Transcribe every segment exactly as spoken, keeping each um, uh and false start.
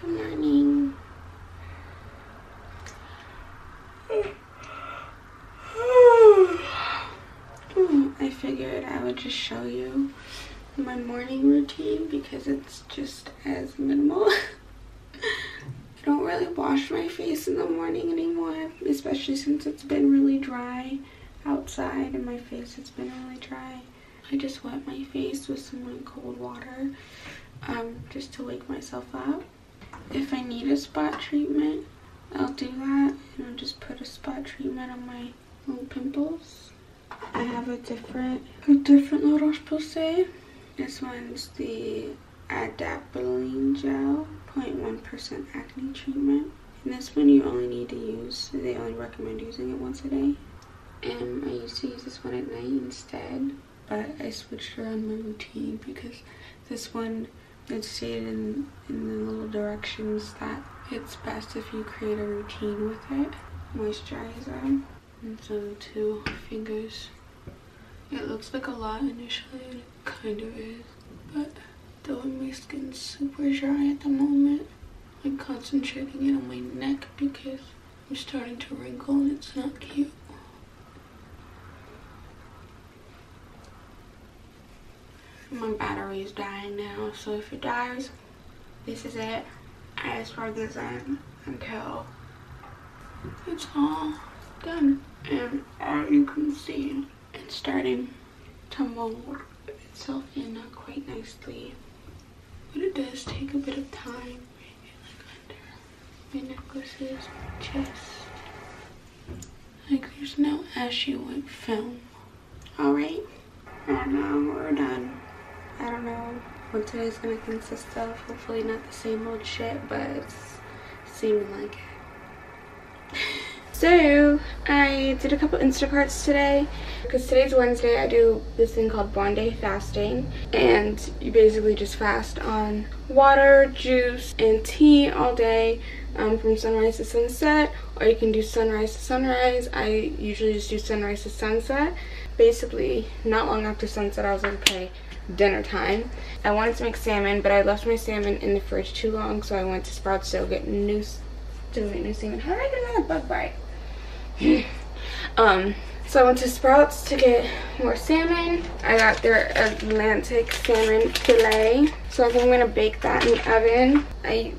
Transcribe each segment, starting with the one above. Good morning. I figured I would just show you my morning routine because it's just as minimal. I don't really wash my face in the morning anymore, especially since it's been really dry outside and my face has been really dry. I just wet my face with some like cold water um, just to wake myself up. If I need a spot treatment, I'll do that, and I'll just put a spot treatment on my little pimples. I have a different a different La Roche-Posay. This one's the Adapalene gel, zero point one percent acne treatment. And this one you only need to use, they only recommend using it once a day. And I used to use this one at night instead, but I switched around my routine because this one, it's stated in, in the little directions that it's best if you create a routine with it. Moisturizer. And so two fingers. It looks like a lot initially, and it kind of is, but though my skin's super dry at the moment, I'm concentrating it on my neck because I'm starting to wrinkle and it's not cute. My battery is dying now, so if it dies, this is it. I just plug this in until it's all done. And as you can see, it's starting to mold itself in quite nicely. But it does take a bit of time. Right, like under my necklaces, my chest. Like there's no ashy white film. Alright, and now we're done. I don't know what today's gonna consist of. Hopefully not the same old shit, but it's seeming like it. So I did a couple Instacarts today because today's Wednesday. I do this thing called Bonday Fasting, and you basically just fast on water, juice, and tea all day, um, from sunrise to sunset, or you can do sunrise to sunrise. I usually just do sunrise to sunset. Basically, not long after sunset, I was like, okay, dinner time. I wanted to make salmon, but I left my salmon in the fridge too long, so I went to Sprouts to get new, to make new salmon. How did I get another bug bite? um, so I went to Sprouts to get more salmon. I got their Atlantic salmon fillet, so I think I'm gonna bake that in the oven. I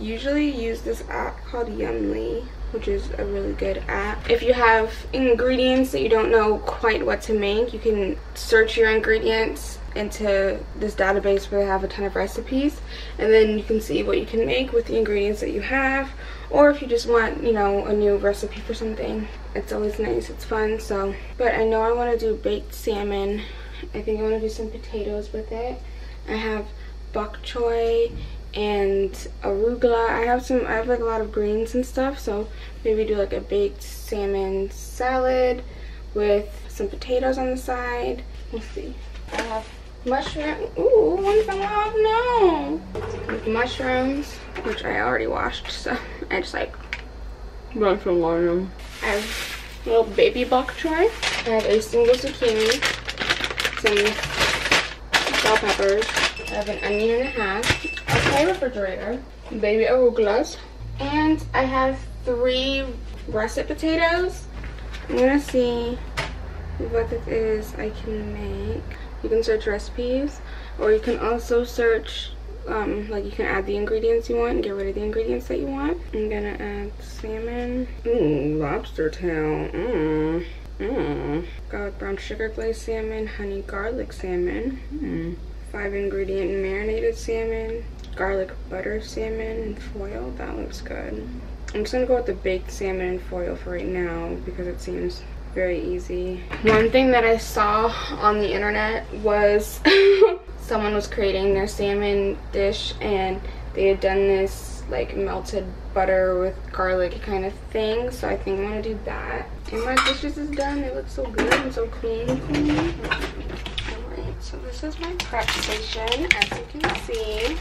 usually use this app called Yumly, which is a really good app. If you have ingredients that you don't know quite what to make, you can search your ingredients into this database where they have a ton of recipes, and then you can see what you can make with the ingredients that you have, or if you just want, you know, a new recipe for something. It's always nice, it's fun. So, but I know I want to do baked salmon. I think I want to do some potatoes with it. I have bok choy and arugula. I have some, I have like a lot of greens and stuff, so maybe do like a baked salmon salad with some potatoes on the side. We'll see. I have mushroom, ooh, one fell off, no! With mushrooms, which I already washed, so I just like, one fell off. I have a little baby bok choy. I have a single zucchini, some bell peppers, I have an onion and a half, my refrigerator, baby arugulas, and I have three russet potatoes. I'm gonna see what it is I can make. You can search recipes, or you can also search, um, like you can add the ingredients you want and get rid of the ingredients that you want. I'm gonna add salmon, ooh, lobster tail, mmm, mmm, garlic brown sugar glazed salmon, honey garlic salmon, mmm, five ingredient marinated salmon, garlic butter salmon and foil. That looks good. I'm just gonna go with the baked salmon and foil for right now because it seems very easy. One thing that I saw on the internet was someone was creating their salmon dish and they had done this like melted butter with garlic kind of thing, so I think I'm gonna do that. And my dishes is done. It looks so good and so clean. Alright, so this is my prep station, as you can see.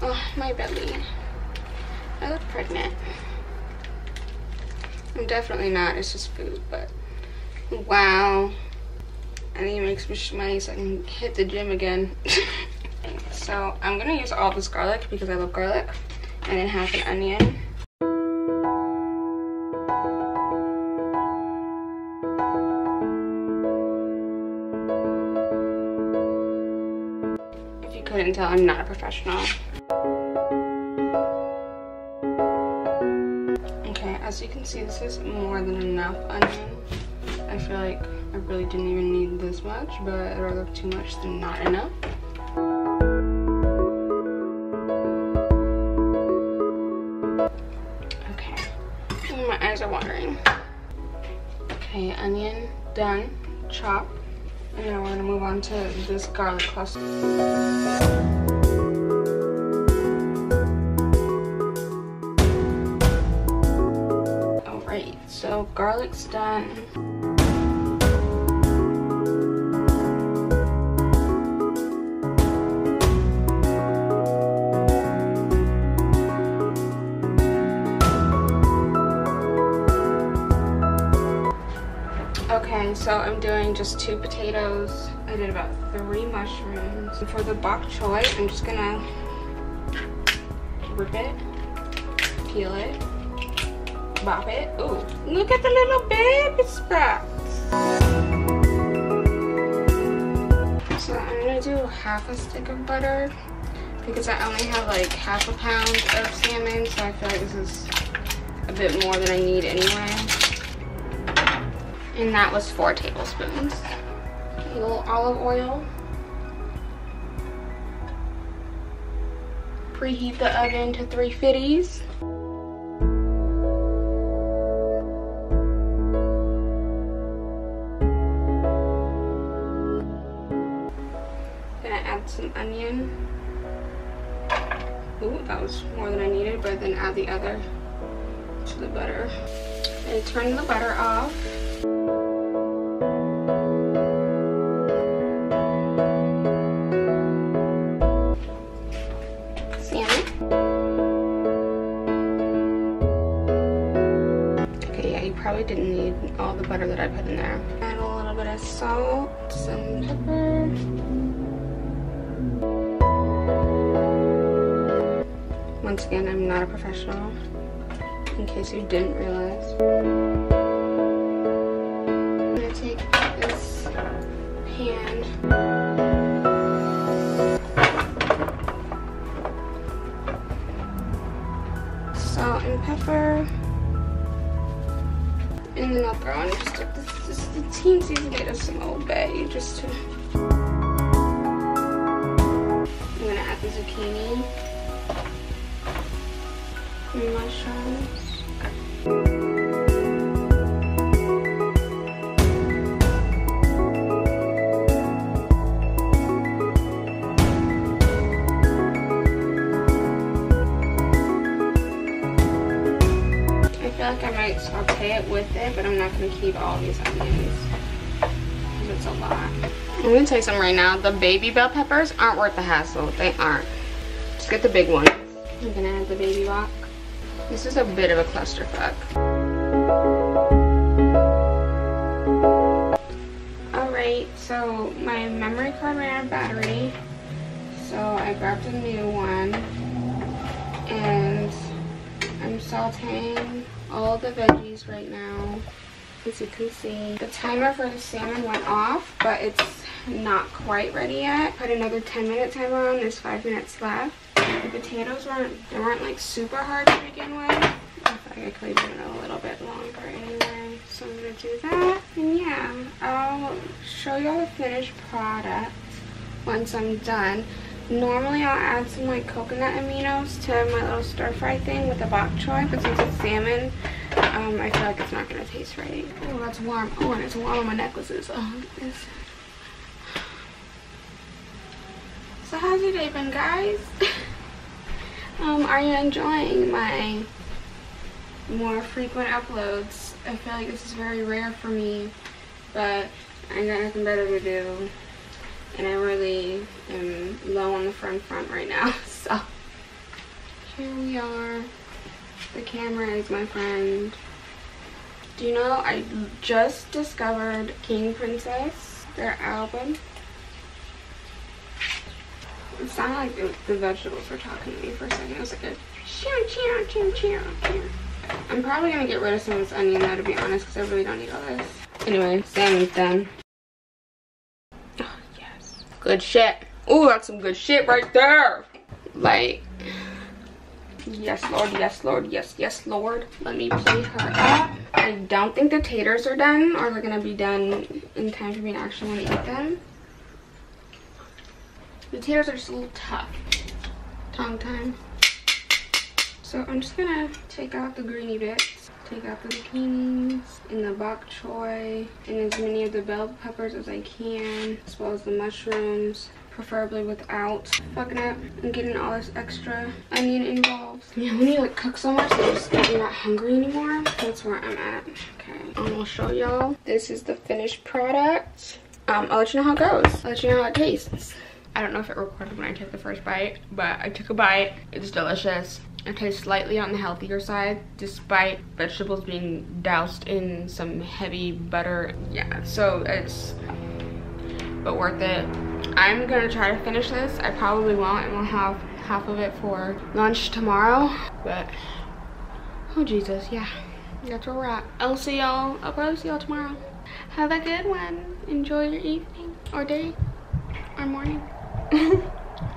Oh, my belly. I look pregnant. I'm definitely not, it's just food, but wow. I think it makes me sh money so I can hit the gym again. So I'm gonna use all this garlic because I love garlic. and then half an onion. If you couldn't tell, I'm not a professional. Okay, as you can see, this is more than enough onion. I feel like I really didn't even need this much, but I'd rather too much than not enough. Okay, my eyes are watering. Okay, onion done, chop. And now we're gonna move on to this garlic cluster. All right, so garlic's done. So I'm doing just two potatoes. I did about three mushrooms. And for the bok choy, I'm just gonna rip it, peel it, bop it. Ooh, look at the little baby sprouts. So I'm gonna do half a stick of butter because I only have like half a pound of salmon, so I feel like this is a bit more than I need anyway. And that was four tablespoons. A little olive oil. Preheat the oven to three fifties. Gonna add some onion. Ooh, that was more than I needed, but then add the other to the butter. And turn the butter off. Didn't need all the butter that I put in there. Add a little bit of salt, some pepper. Once again, I'm not a professional, in case you didn't realize. I'm gonna take this pan, salt and pepper. And then I'll throw in just a, just a teensy bit of some Old Bay, just to... I'm gonna add the zucchini, mushrooms. I feel like I might saute it with it, but I'm not going to keep all these onions because it's a lot. I'm going to tell you something right now. The baby bell peppers aren't worth the hassle. They aren't. Just get the big ones. I'm going to add the baby bok. This is a bit of a clusterfuck. Alright, so my memory card ran out of battery, so I grabbed a new one and I'm sauteing all the veggies right now. As you can see, the timer for the salmon went off, but it's not quite ready yet. Put another ten minute timer on. There's five minutes left. The potatoes weren't they weren't like super hard to begin with. I thought I could leave them a little bit longer anyway, so I'm gonna do that. And yeah, I'll show you all the finished product once I'm done. Normally I'll add some like coconut aminos to my little stir fry thing with the bok choy, but since it's salmon, um, I feel like it's not gonna taste right. Oh, that's warm. Oh, and it's warm on my necklaces. Oh, look at this. So how's your day been, guys? um, are you enjoying my more frequent uploads? I feel like this is very rare for me, but I got nothing better to do. And I really am low on the front front right now, so here we are. The camera is my friend. Do you know I just discovered King Princess, their album? It sounded like the, the vegetables were talking to me for a second. It was like a shh. cheer, cheer, cheer, cheer, cheer. I'm probably gonna get rid of some of this onion though, to be honest, because I really don't need all this. Anyway, salmon's done. Oh, yes. Good shit. Ooh, that's some good shit right there. Like, yes, Lord, yes, Lord, yes, yes, Lord. Let me plate her up. I don't think the taters are done, or they're gonna be done in time for me to actually want to eat them. The taters are just a little tough. Tongue time. So I'm just gonna take out the greeny bits, take out the zucchinis and the bok choy and as many of the bell peppers as I can, as well as the mushrooms, preferably without fucking up and getting all this extra onion involved. Yeah, when you like cook so much that you're just you're not hungry anymore, that's where I'm at. Okay, I'm gonna show y'all. This is the finished product. Um, I'll let you know how it goes. I'll let you know how it tastes. I don't know if it recorded when I took the first bite, but I took a bite. It's delicious. It tastes slightly on the healthier side, despite vegetables being doused in some heavy butter. Yeah, so it's, but worth it. I'm gonna try to finish this. I probably won't, and we'll have half of it for lunch tomorrow. But, oh Jesus, yeah, that's where we're at. I'll see y'all, I'll probably see y'all tomorrow. Have a good one. Enjoy your evening, or day, or morning.